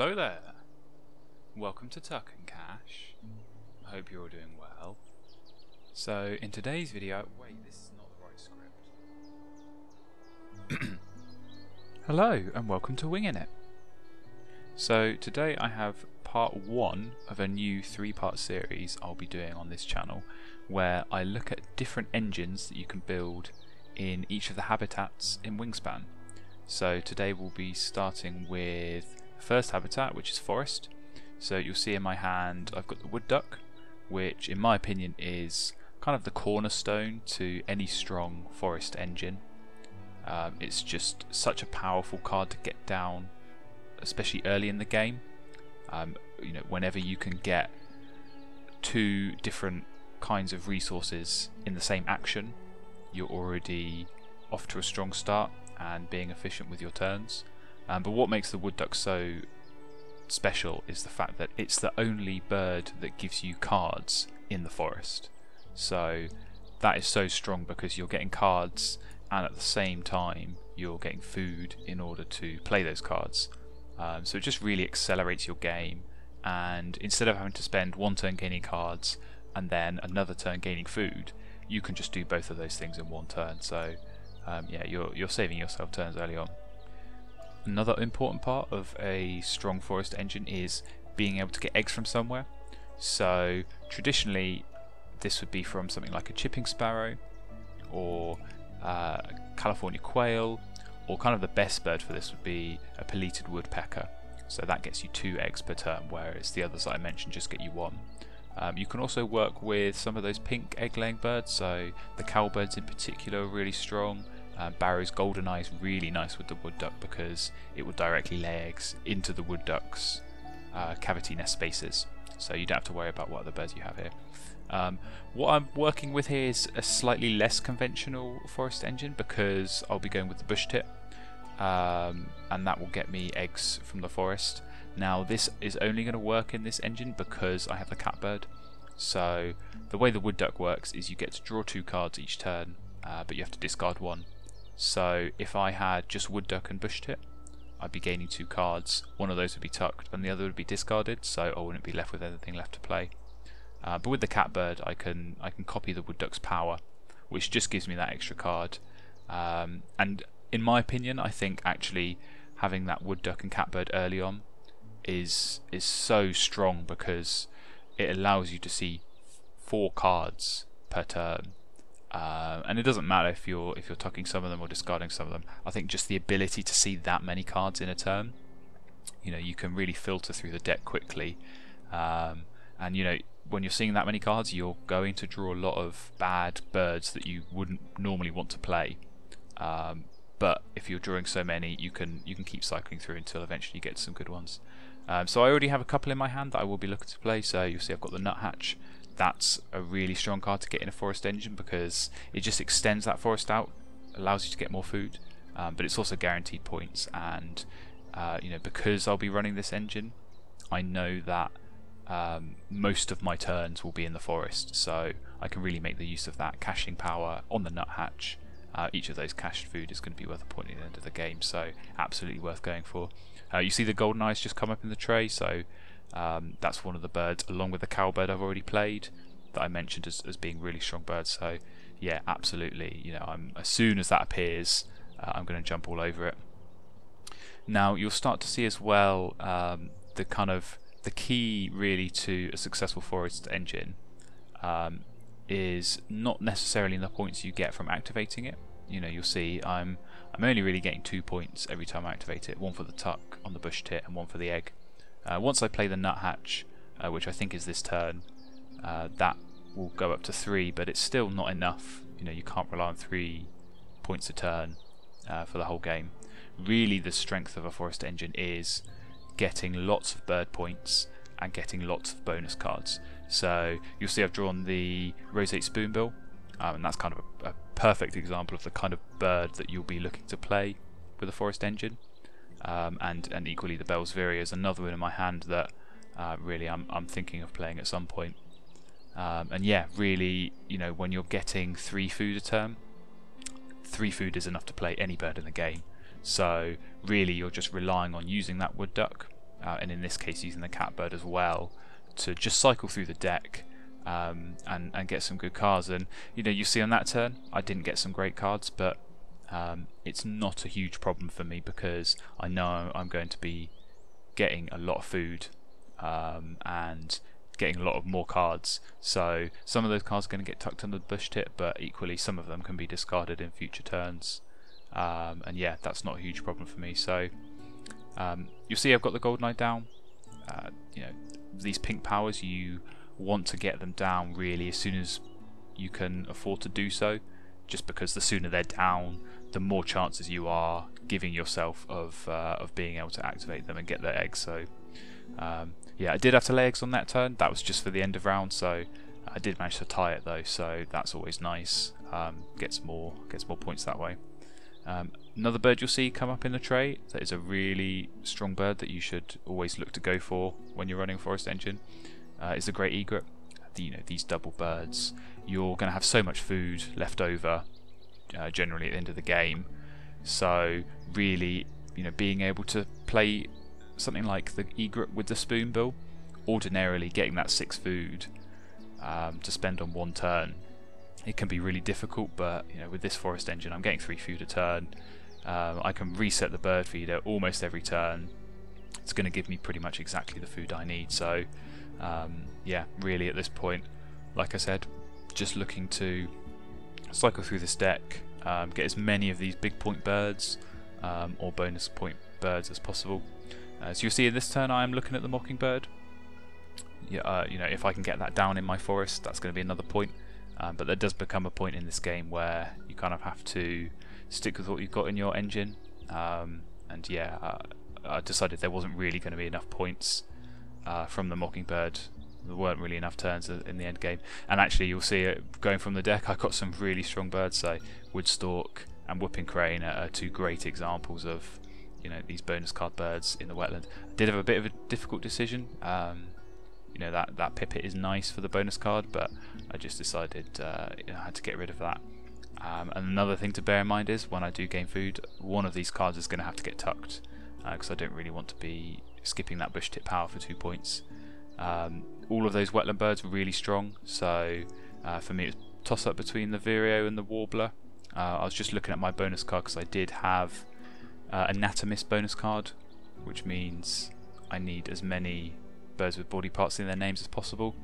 Hello there, welcome to Tuck and Cash, I hope you're all doing well. So in today's video, wait, this is not the right script. Hello and welcome to Wingin' It. So today I have part one of a new three-part series I'll be doing on this channel where I look at different engines that you can build in each of the habitats in Wingspan. So today we'll be starting with the first habitat, which is forest. So you'll see in my hand I've got the wood duck, which in my opinion is kind of the cornerstone to any strong forest engine. It's just such a powerful card to get down, especially early in the game. You know, whenever you can get two different kinds of resources in the same action, you're already off to a strong start and being efficient with your turns. But what makes the wood duck so special is the fact that it's the only bird that gives you cards in the forest. So that is so strong because you're getting cards and at the same time you're getting food in order to play those cards. So it just really accelerates your game, and instead of having to spend one turn gaining cards and then another turn gaining food, you can just do both of those things in one turn. So yeah, you're saving yourself turns early on. Another important part of a strong forest engine is being able to get eggs from somewhere. So traditionally this would be from something like a chipping sparrow or California quail, or kind of the best bird for this would be a pileated woodpecker. So that gets you 2 eggs per turn, whereas the others that I mentioned just get you 1. You can also work with some of those pink egg-laying birds, so the cowbirds in particular are really strong. Barrow's Golden Eye is really nice with the wood duck because it will directly lay eggs into the wood duck's cavity nest spaces, so you don't have to worry about what other birds you have here. What I'm working with here is a slightly less conventional forest engine because I'll be going with the bush tip, and that will get me eggs from the forest. Now this is only going to work in this engine because I have the catbird. So the way the wood duck works is you get to draw 2 cards each turn, but you have to discard 1. So if I had just wood duck and bush tip, I'd be gaining 2 cards. One of those would be tucked and the other would be discarded, so I wouldn't be left with anything left to play. But with the catbird I can copy the wood duck's power, which just gives me that extra card. And in my opinion, I think actually having that wood duck and catbird early on is so strong because it allows you to see 4 cards per turn, and it doesn't matter if you're tucking some of them or discarding some of them. I think just the ability to see that many cards in a turn, you know, you can really filter through the deck quickly, and you know, when you're seeing that many cards, you're going to draw a lot of bad birds that you wouldn't normally want to play. But if you're drawing so many, you can keep cycling through until eventually you get to some good ones. So I already have a couple in my hand that I will be looking to play. So you'll see I've got the Nuthatch. That's a really strong card to get in a forest engine because it just extends that forest out, allows you to get more food, but it's also guaranteed points. And you know, because I'll be running this engine, I know that most of my turns will be in the forest, so I can really make the use of that cashing power on the Nuthatch. Each of those cached food is going to be worth a point at the end of the game, so absolutely worth going for. You see the Goldeneyes just come up in the tray, so that's one of the birds, along with the cowbird I've already played, that I mentioned as being really strong birds. So yeah, absolutely, you know, as soon as that appears, I'm going to jump all over it. Now you'll start to see as well the key really to a successful forest engine is not necessarily in the points you get from activating it. You know, you'll see I'm only really getting 2 points every time I activate it, 1 for the tuck on the bush tit and 1 for the egg. Once I play the Nuthatch, which I think is this turn, that will go up to 3, but it's still not enough. You know, you can't rely on 3 points a turn for the whole game. Really the strength of a forest engine is getting lots of bird points and getting lots of bonus cards. So you'll see I've drawn the Roseate Spoonbill, and that's kind of a perfect example of the kind of bird that you'll be looking to play with a forest engine. And equally the Bell's Vireo is another one in my hand that really I'm thinking of playing at some point. And yeah, really, you know, when you're getting 3 food a turn, 3 food is enough to play any bird in the game. So really you're just relying on using that wood duck and in this case using the Catbird as well, to just cycle through the deck and get some good cards. And you know, you see on that turn I didn't get some great cards, but it's not a huge problem for me because I know I'm going to be getting a lot of food and getting a lot of more cards. So some of those cards are going to get tucked under the bush tip, but equally some of them can be discarded in future turns. And yeah, that's not a huge problem for me. So you'll see I've got the Goldeneye down. You know, these pink powers, you want to get them down really as soon as you can afford to do so, just because the sooner they're down, the more chances you are giving yourself of being able to activate them and get their eggs. So yeah, I did have to lay eggs on that turn. That was just for the end of round, so I did manage to tie it though, so that's always nice. Gets more points that way. Another bird you'll see come up in the tray that is a really strong bird that you should always look to go for when you're running Forest Engine is the Great Egret. You know, these double birds, you're going to have so much food left over generally at the end of the game, so really, you know, being able to play something like the Egret with the Spoonbill, ordinarily getting that 6 food to spend on one turn, it can be really difficult. But you know, with this Forest Engine, I'm getting 3 food a turn. I can reset the bird feeder almost every turn. It's going to give me pretty much exactly the food I need. So yeah, really at this point, like I said, just looking to cycle through this deck, get as many of these big point birds or bonus point birds as possible. So you'll see in this turn I am looking at the Mockingbird. Yeah, you know, if I can get that down in my forest, that's going to be another point. But there does become a point in this game where you kind of have to stick with what you've got in your engine. And yeah, I decided there wasn't really going to be enough points from the Mockingbird. There weren't really enough turns in the end game, and actually you'll see it going from the deck. I got some really strong birds, so Wood Stork and Whooping Crane are 2 great examples of, you know, these bonus card birds in the wetland. I did have a bit of a difficult decision. You know, that Pipit is nice for the bonus card, but I just decided you know, I had to get rid of that. And another thing to bear in mind is when I do gain food, one of these cards is going to have to get tucked because I don't really want to be skipping that bush tip power for 2 points. All of those wetland birds were really strong, so for me it was toss up between the Vireo and the Warbler. I was just looking at my bonus card because I did have Anatomist bonus card, which means I need as many birds with body parts in their names as possible.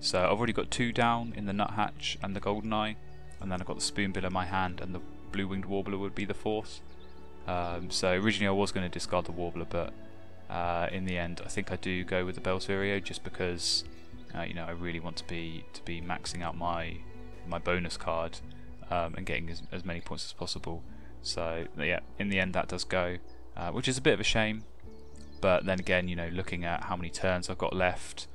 So I've already got 2 down in the Nuthatch and the Goldeneye, and then I've got the Spoonbill in my hand, and the Blue Winged Warbler would be the 4th. So originally I was going to discard the Warbler, but in the end I think I do go with the Bell's Vireo, just because you know, I really want to be maxing out my bonus card and getting as many points as possible. So yeah, in the end that does go, which is a bit of a shame. But then again, you know, looking at how many turns I've got left,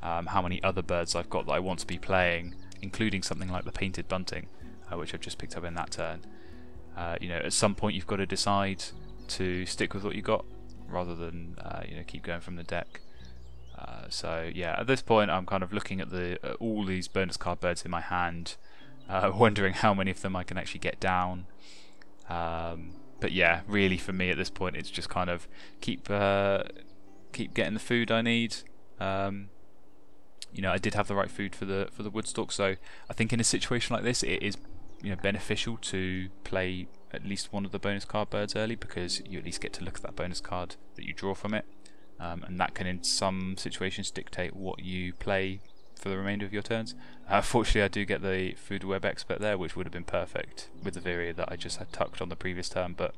how many other birds I've got that I want to be playing, including something like the Painted Bunting, which I've just picked up in that turn. You know, at some point you've got to decide to stick with what you got rather than you know, keep going from the deck. So yeah, at this point I'm kind of looking at all these bonus card birds in my hand, wondering how many of them I can actually get down. But yeah, really for me at this point it's just kind of keep getting the food I need. You know, I did have the right food for the Woodstock, so I think in a situation like this it is, you know, beneficial to play at least one of the bonus card birds early, because you at least get to look at that bonus card that you draw from it, and that can in some situations dictate what you play for the remainder of your turns. Fortunately I do get the Food Web Expert there, which would have been perfect with the Vireo that I just had tucked on the previous turn, but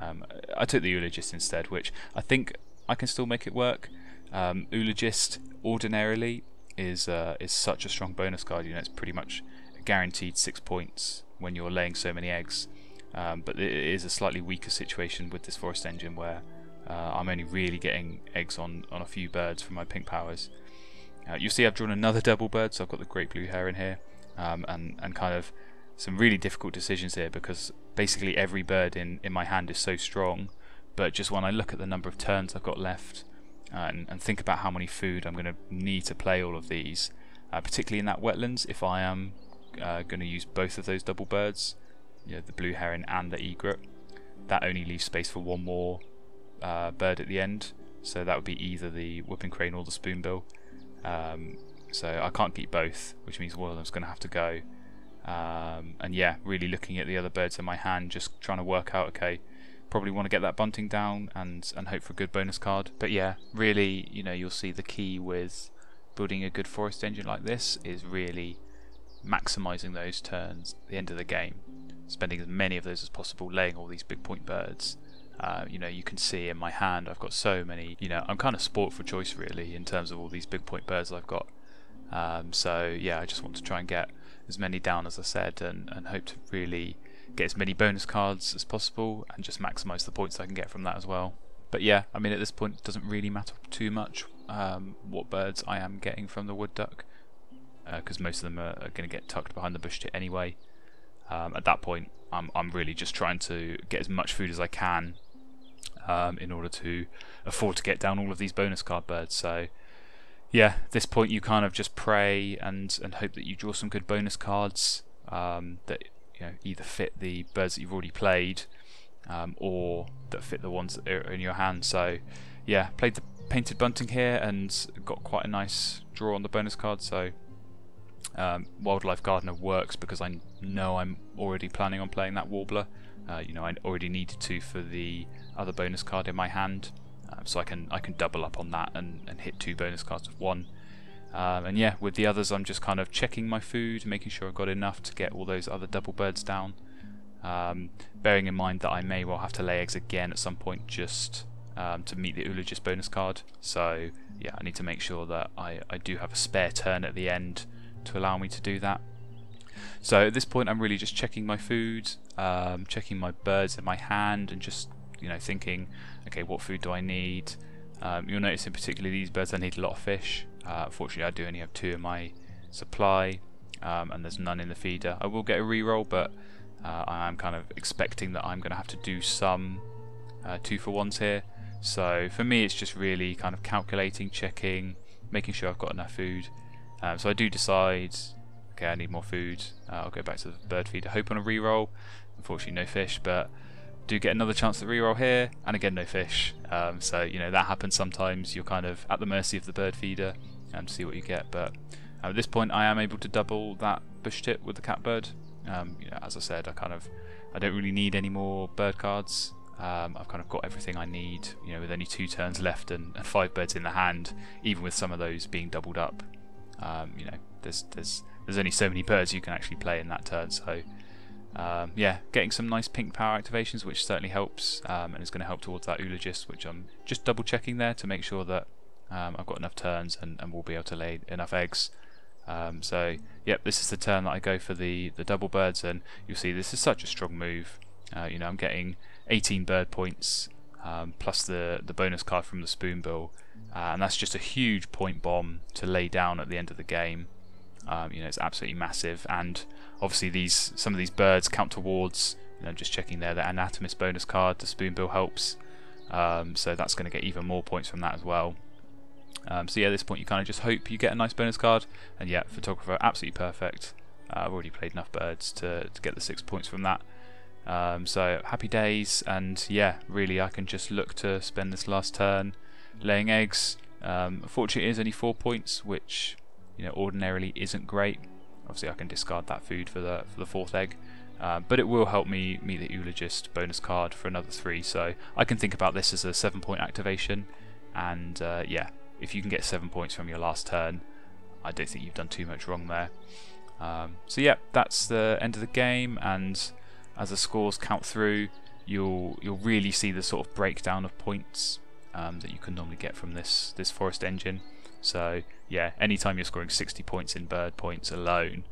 I took the Eulogist instead, which I think I can still make it work. Eulogist ordinarily is such a strong bonus card. You know, it's pretty much guaranteed 6 points when you're laying so many eggs, but it is a slightly weaker situation with this Forest Engine where I'm only really getting eggs on a few birds from my pink powers. You'll see I've drawn another double bird, so I've got the Great Blue Heron here, and kind of some really difficult decisions here, because basically every bird in my hand is so strong, but just when I look at the number of turns I've got left and think about how many food I'm going to need to play all of these, particularly in that wetlands, if I am going to use both of those double birds, you know, the Blue Heron and the Egret, that only leaves space for one more bird at the end, so that would be either the whooping crane or the spoonbill. So I can't keep both, which means one of them's going to have to go. And yeah, really looking at the other birds in my hand, just trying to work out, okay, probably want to get that bunting down and hope for a good bonus card. But yeah, really, you know, you'll see the key with building a good forest engine like this is really maximising those turns at the end of the game, spending as many of those as possible, laying all these big point birds. You know, you can see in my hand I've got so many. You know, I'm kind of sport for choice really in terms of all these big point birds I've got. So yeah, I just want to try and get as many down as I said, and hope to really get as many bonus cards as possible and just maximise the points I can get from that as well. But yeah, I mean at this point it doesn't really matter too much what birds I am getting from the wood duck, because most of them are going to get tucked behind the bush tip anyway. At that point I'm really just trying to get as much food as I can in order to afford to get down all of these bonus card birds. So yeah, at this point you kind of just pray and hope that you draw some good bonus cards that, you know, either fit the birds that you've already played or that fit the ones that are in your hand. So yeah, played the painted bunting here and got quite a nice draw on the bonus card. So Wildlife Gardener works because I know I'm already planning on playing that warbler. You know, I already needed to for the other bonus card in my hand, so I can double up on that and hit two bonus cards with one. And yeah, with the others I'm just kind of checking my food, making sure I've got enough to get all those other double birds down, bearing in mind that I may well have to lay eggs again at some point just to meet the Eulogist bonus card. So yeah, I need to make sure that I do have a spare turn at the end to allow me to do that. So at this point I'm really just checking my food, checking my birds in my hand, and just, you know, thinking, okay, what food do I need? You'll notice in particular these birds I need a lot of fish. Fortunately I do only have two in my supply, and there's none in the feeder. I will get a reroll, but I am kind of expecting that I'm going to have to do some 2-for-1s here. So for me it's just really kind of calculating, checking, making sure I've got enough food. So I do decide, okay, I need more food. I'll go back to the bird feeder, hope on a reroll. Unfortunately no fish, but do get another chance to reroll here, and again no fish. So you know, that happens sometimes. You're kind of at the mercy of the bird feeder to see what you get. But at this point I am able to double that bush tip with the catbird. You know, as I said, I don't really need any more bird cards. I've kind of got everything I need, you know, with only 2 turns left and 5 birds in the hand, even with some of those being doubled up. You know, there's only so many birds you can actually play in that turn. So yeah, getting some nice pink power activations, which certainly helps, and is going to help towards that Oologist, which I'm just double checking there to make sure that I've got enough turns and we'll be able to lay enough eggs. So yep, this is the turn that I go for the double birds, and you'll see this is such a strong move. You know, I'm getting 18 bird points plus the bonus card from the spoonbill. And that's just a huge point bomb to lay down at the end of the game. You know, it's absolutely massive, and obviously some of these birds count towards, you know, just checking there, the anatomist bonus card, the spoonbill helps, so that's going to get even more points from that as well. So yeah, at this point you kind of just hope you get a nice bonus card, and yeah, photographer absolutely perfect. I've already played enough birds to get the 6 points from that. So happy days, and yeah, really I can just look to spend this last turn laying eggs. Unfortunately it is only 4 points, which, you know, ordinarily isn't great. Obviously I can discard that food for the 4th egg, but it will help me meet the Eulogist bonus card for another 3, so I can think about this as a 7-point activation. And yeah, if you can get 7 points from your last turn, I don't think you've done too much wrong there. So yeah, that's the end of the game, and as the scores count through you'll really see the sort of breakdown of points that you can normally get from this forest engine. So yeah, anytime you're scoring 60 points in bird points alone,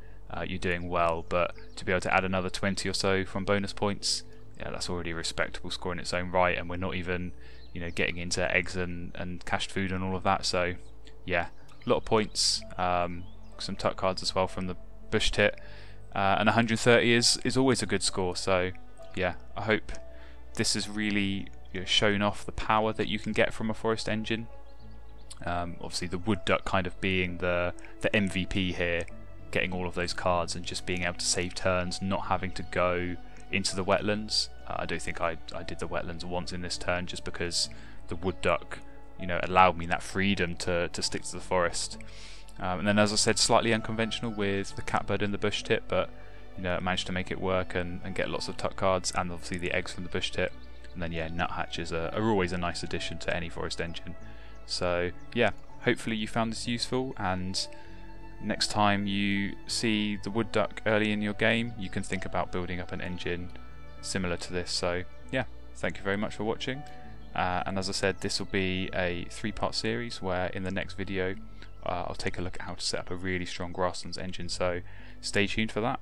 you're doing well, but to be able to add another 20 or so from bonus points, yeah, that's already a respectable score in its own right, and we're not even, you know, getting into eggs and cached food and all of that. So yeah, a lot of points, some tuck cards as well from the bush tit, and 130 is always a good score. So yeah, I hope this is really, you know, shown off the power that you can get from a forest engine. Obviously the wood duck kind of being the MVP here, getting all of those cards and just being able to save turns, not having to go into the wetlands. I don't think I did the wetlands once in this turn, just because the wood duck, you know, allowed me that freedom to stick to the forest. And then, as I said, slightly unconventional with the catbird and the bush tip, but you know, I managed to make it work and get lots of tuck cards and obviously the eggs from the bush tip. And then yeah, nuthatches are always a nice addition to any forest engine. So yeah, hopefully you found this useful, and next time you see the wood duck early in your game, you can think about building up an engine similar to this. So yeah, thank you very much for watching, and as I said, this will be a three-part series where in the next video I'll take a look at how to set up a really strong grasslands engine, so stay tuned for that.